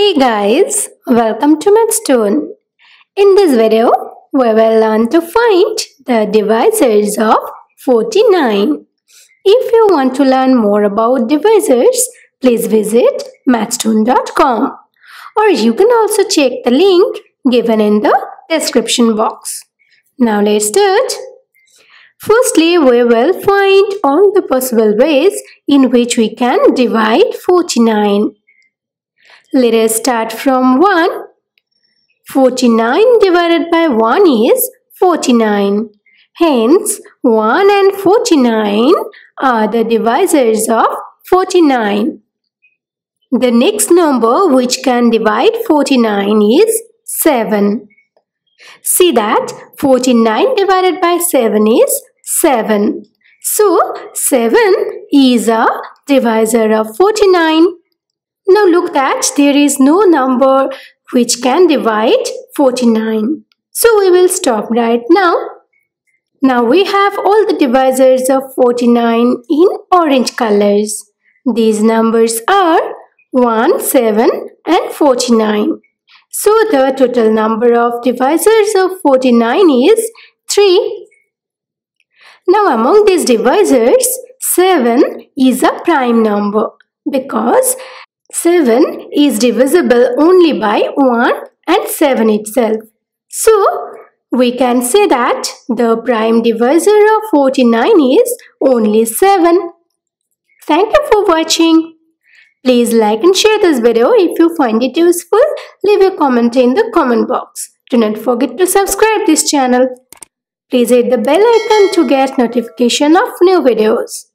Hey guys, welcome to Mathstoon. In this video, we will learn to find the divisors of 49. If you want to learn more about divisors, please visit mathstoon.com or you can also check the link given in the description box. Now let's start. Firstly, we will find all the possible ways in which we can divide 49. Let us start from 1. 49 divided by 1 is 49. Hence, 1 and 49 are the divisors of 49. The next number which can divide 49 is 7. See that 49 divided by 7 is 7. So, 7 is a divisor of 49. Now look that there is no number which can divide 49. So we will stop right now. Now we have all the divisors of 49 in orange colors. These numbers are 1, 7 and 49. So the total number of divisors of 49 is 3. Now among these divisors, 7 is a prime number because 7 is divisible only by 1 and 7 itself. So, we can say that the prime divisor of 49 is only 7. Thank you for watching. Please like and share this video if you find it useful. Leave a comment in the comment box. Do not forget to subscribe this channel. Please hit the bell icon to get notification of new videos.